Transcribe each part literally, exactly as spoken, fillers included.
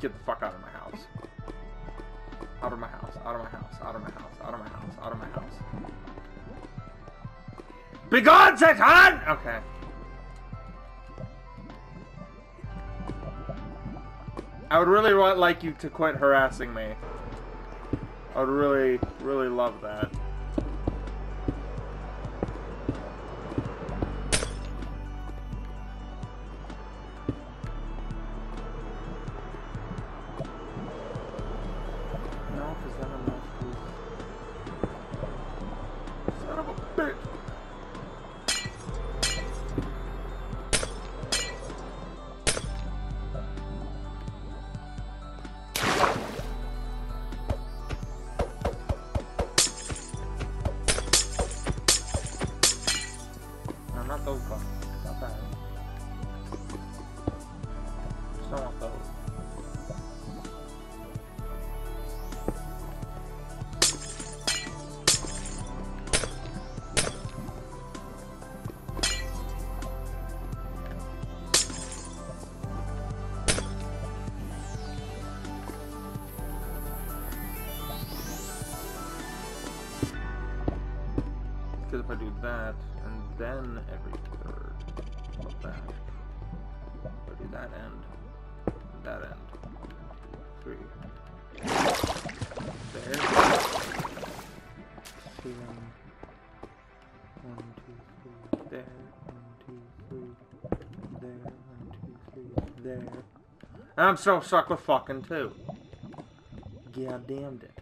Get the fuck out of my house. Out of my house, out of my house, out of my house, out of my house, out of my house. Begone, Satan! Okay. I would really want, like you to quit harassing me. I would really, really love that. If I do that, and then every third, of that, if I do that end, that end, three, there, two, one, two, three, there, one, two, three, there, one, two, three, there, and I'm so stuck with fucking two. God damned it.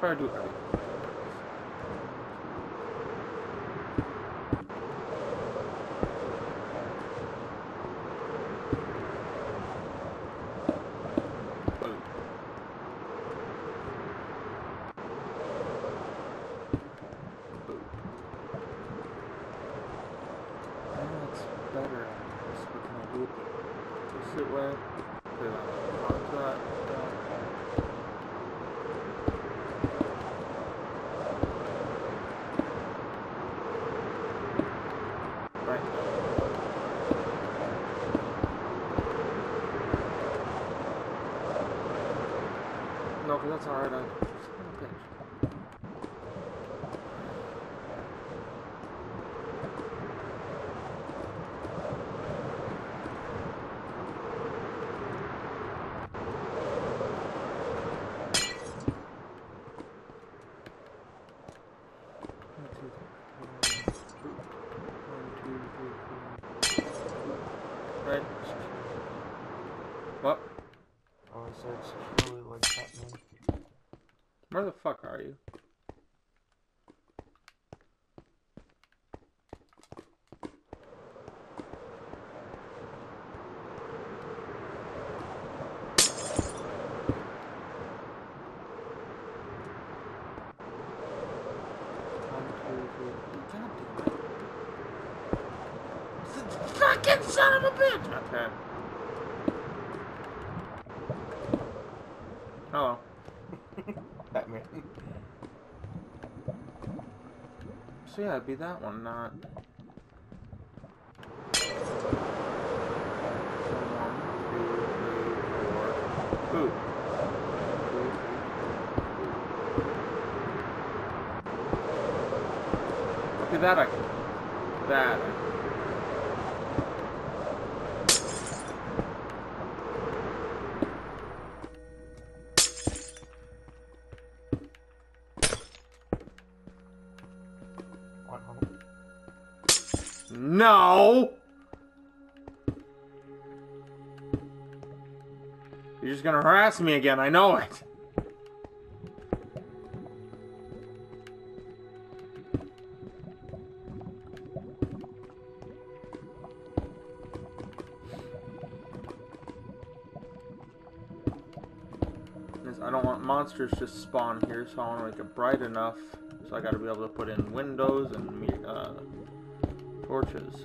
If I do everything. That's better. What can I do? Just sit where. That's all right. I Where the fuck are you? Fucking son of a bitch! Okay. Hello. Batman. So yeah, it'd be that one, not... one, two, three, four... Ooh. Okay, that I can... That I can... No! You're just gonna harass me again, I know it! I don't want monsters to spawn here, so I want to make it bright enough, so I gotta be able to put in windows and, uh... torches.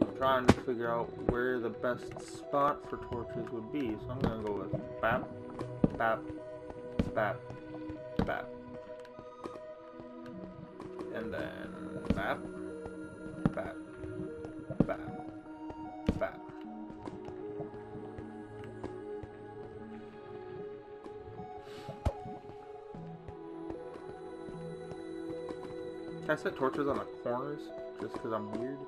I'm trying to figure out where the best spot for torches would be, so I'm gonna go with bap, bap, bap, bap. and then bap, bap, bap, bap. Can I set torches on the corners just because I'm weird?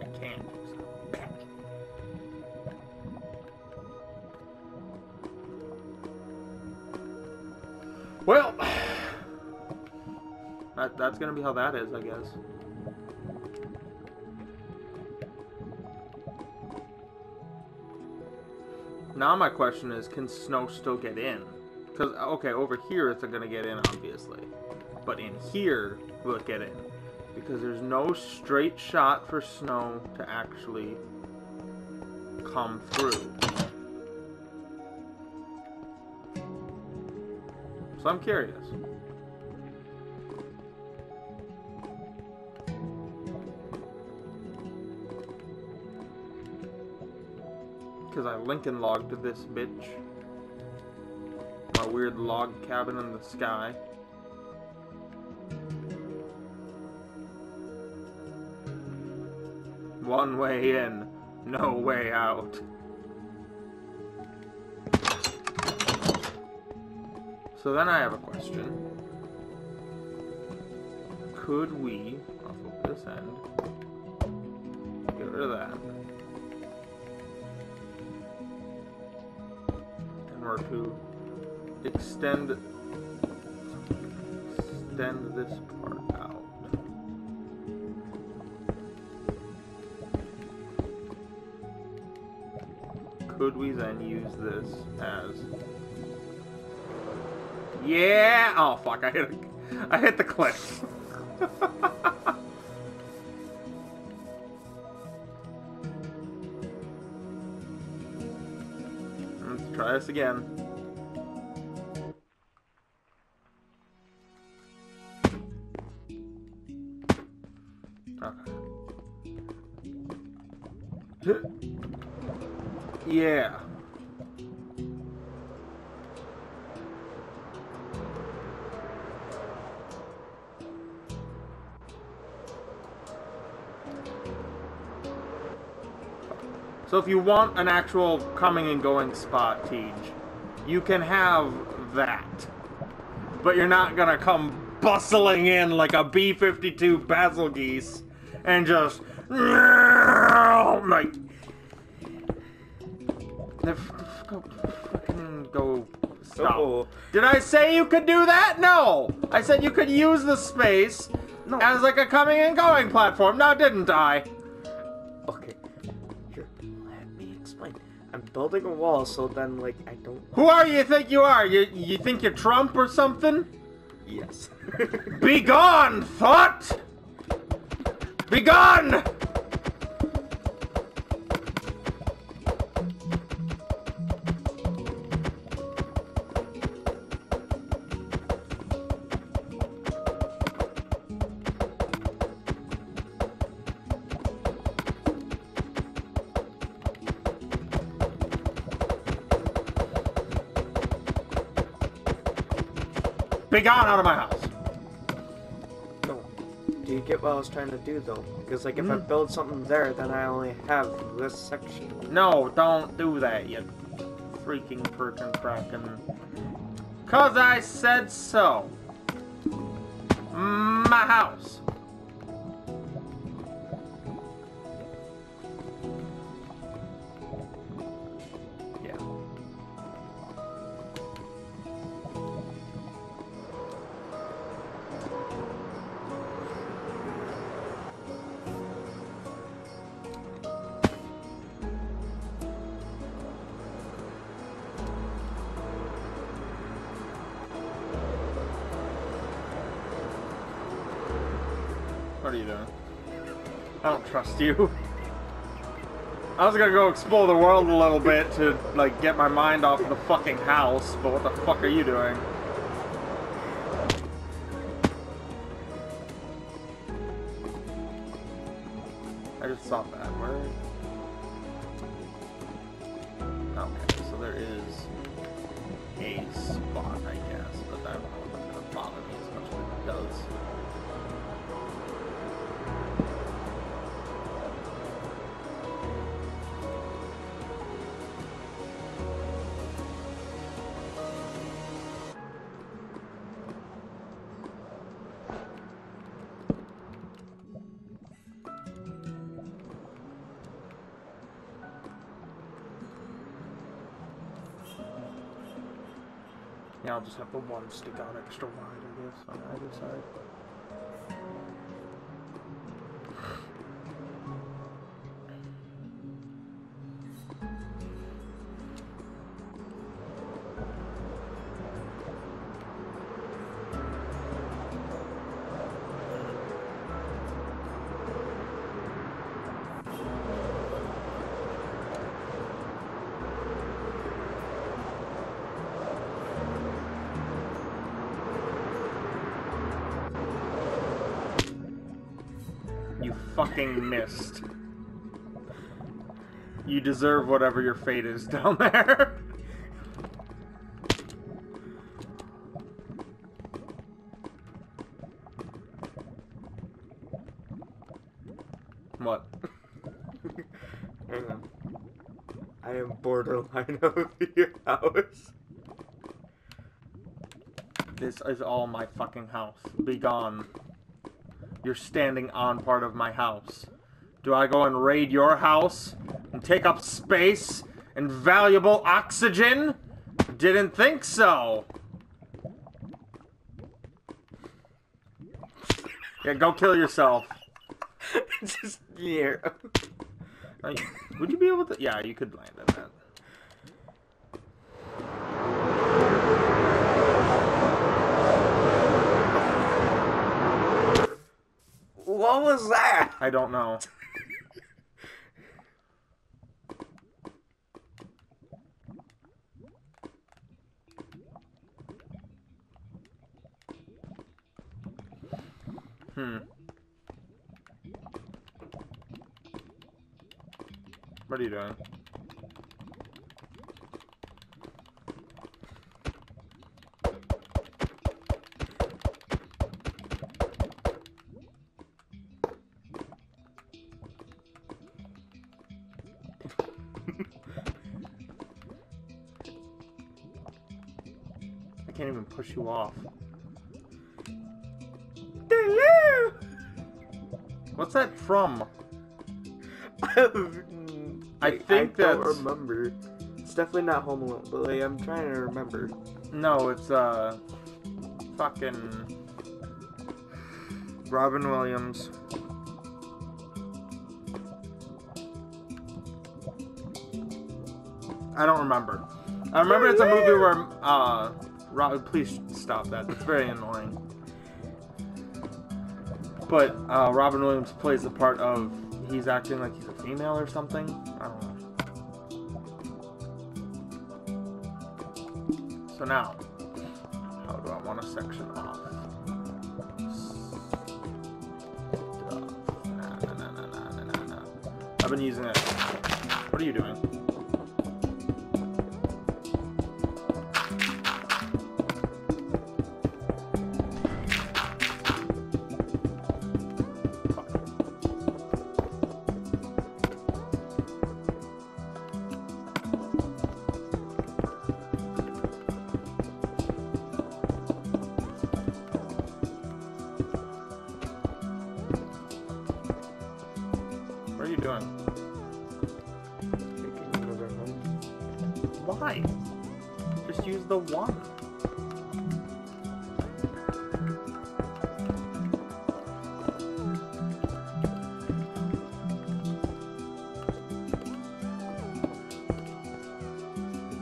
I can't. Well, that, that's going to be how that is, I guess. Now my question is, can snow still get in? Because, okay, over here it's going to get in, obviously. But in here, will it get in? Because there's no straight shot for snow to actually come through. So I'm curious. Because I Lincoln logged this bitch. My weird log cabin in the sky. One way in, no way out. So then I have a question. Could we, I'll flip this end, get rid of that, and we're to extend, extend this part out. Could we then use this as... Yeah! Oh fuck! I hit a, I hit the cliff. Let's try this again. Okay. Yeah. So if you want an actual coming and going spot, T J, you can have that. But you're not gonna come bustling in like a B fifty-two Basil Geese and just like fucking go stop. Oh. Did I say you could do that? No! I said you could use the space no. as like a coming and going platform. Now didn't I? Building a wall, so then, like, I don't... Who are you think you are? You, you think you're Trump or something? Yes. Be gone, thought! Be gone! Be gone out of my house. No. Do you get what I was trying to do, though? Because, like, if mm. I build something there, then I only have this section. No, don't do that, you freaking perkin' frackin'. Because I said so. My house. What are you doing? I don't trust you. I was gonna go explore the world a little bit to, like, get my mind off of the fucking house, but what the fuck are you doing? I just saw that. Where? Okay, so there is a spot, I guess, but I don't know if it's gonna bother me as much as it does. Yeah, I'll just have the one stick out extra wide, I guess, on either side. Fucking missed. You deserve whatever your fate is down there. What? Hang on. I am borderline over your house. This is all my fucking house. Be gone. You're standing on part of my house. Do I go and raid your house and take up space and valuable oxygen? Didn't think so. Yeah, go kill yourself. Just yeah. Would you be able to? Yeah, you could land on that. What was that? I don't know. Hmm. What are you doing? I can't even push you off. What's that from? I think I don't that's... remember. It's definitely not Home Alone, but like, I'm trying to remember. No, it's uh, fucking Robin Williams. I don't remember. I remember it's a movie where uh. Rob, please stop that. That's very annoying. But uh, Robin Williams plays the part of he's acting like he's a female or something. I don't know. So now, how do I want to section off? Nah, nah, nah, nah, nah, nah, nah. I've been using it. What are you doing? Why? Just use the one.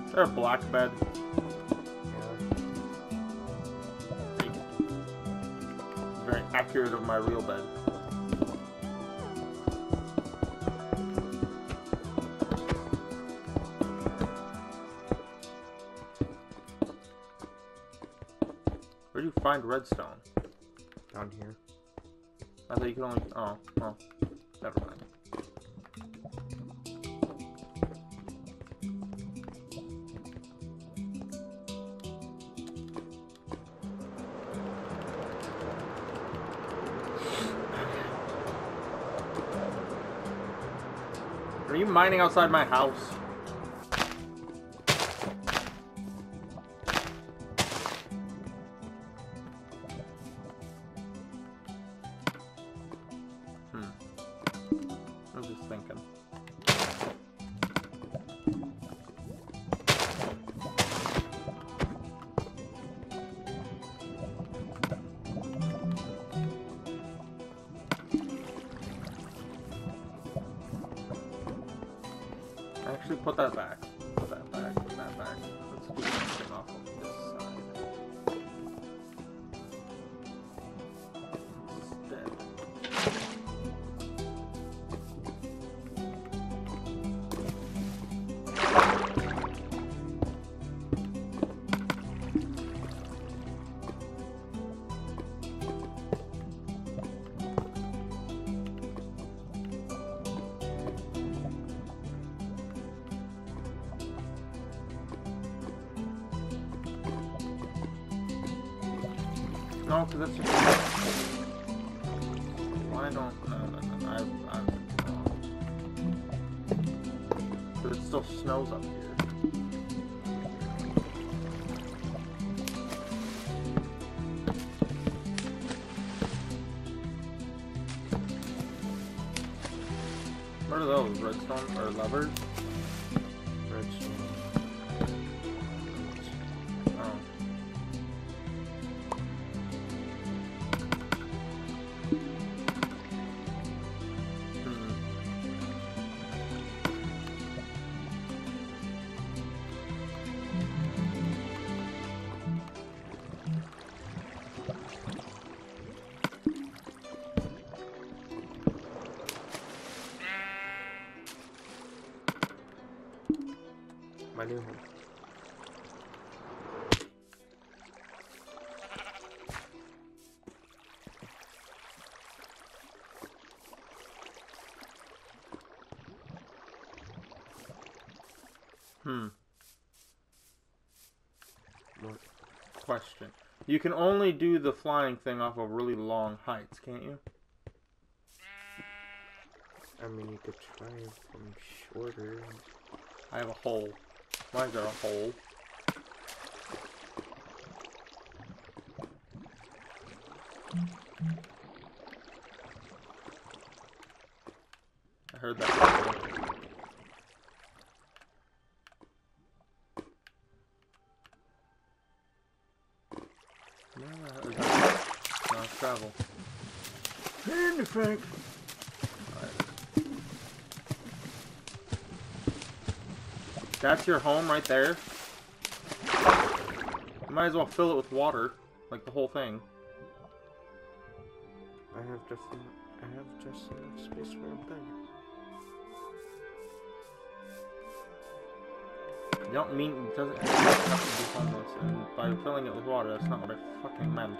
Is there a black bed? Yeah. Very accurate of my real bed. Find redstone. Down here. I thought you could only. Oh, well. Never mind. Are you mining outside my house? Put that back. Put that back. Put that back. Let's do something off of No, because that's just... Why don't... No, no, no, I... I... No. But it still snows up here. What are those? Redstone? Or levers? Redstone. My new home. Hmm. What? Question. You can only do the flying thing off of really long heights, can't you? I mean, you could try from shorter. I have a hole. Why is there a hole? I heard that. No, I heard that. No, it's travel. In the Frank. That's your home right there. You might as well fill it with water, like the whole thing. I have just, I have just enough space for a thing. You don't mean it doesn't have enough to be homeless, and by filling it with water, that's not what I fucking meant.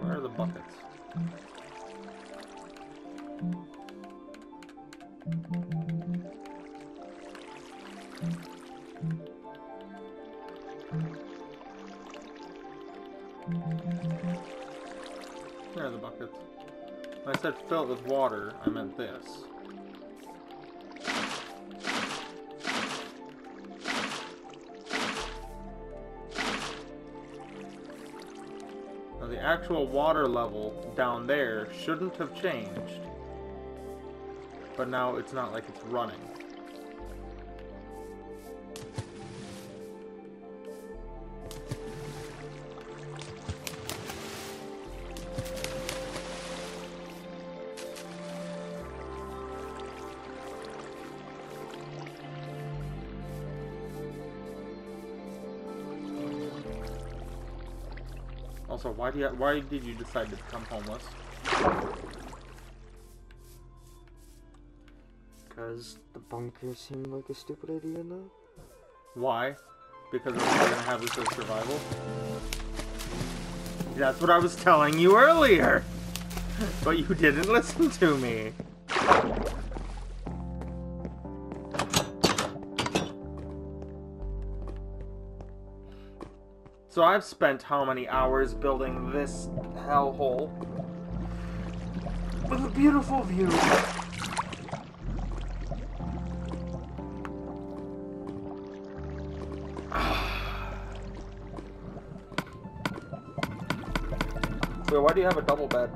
Where are the buckets? Where are the buckets? When I said fill it with water, I meant this. Now the actual water level down there shouldn't have changed, but now it's not like it's running. Also, why do you, why did you decide to become homeless? Because the bunker seemed like a stupid idea now. Why? Because we're gonna have this as survival. That's what I was telling you earlier, but you didn't listen to me. So I've spent how many hours building this hellhole with a beautiful view. So why do you have a double bed?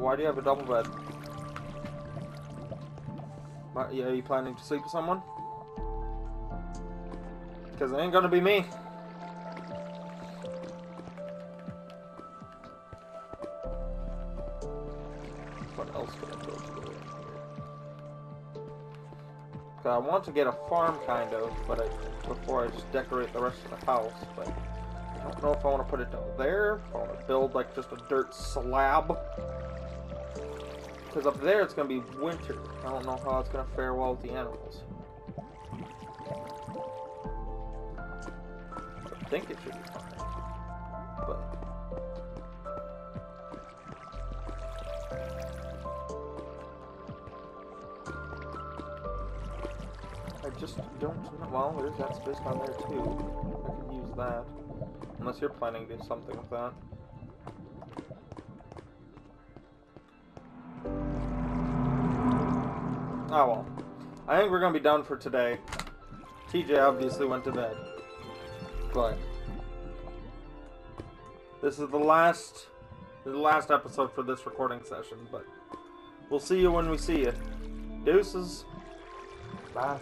Why do you have a double bed? Are you planning to sleep with someone? Because it ain't gonna be me. I want to get a farm, kind of, but I, before I just decorate the rest of the house, but I don't know if I want to put it down there, if I want to build, like, just a dirt slab, because up there it's going to be winter. I don't know how it's going to fare well with the animals. I think it should be fine, but... just don't, well, there's that space down there too. I could use that. Unless you're planning to do something with that. Oh well. I think we're gonna be done for today. T J obviously went to bed. But this is the last the last episode for this recording session, but we'll see you when we see you. Deuces. Bye.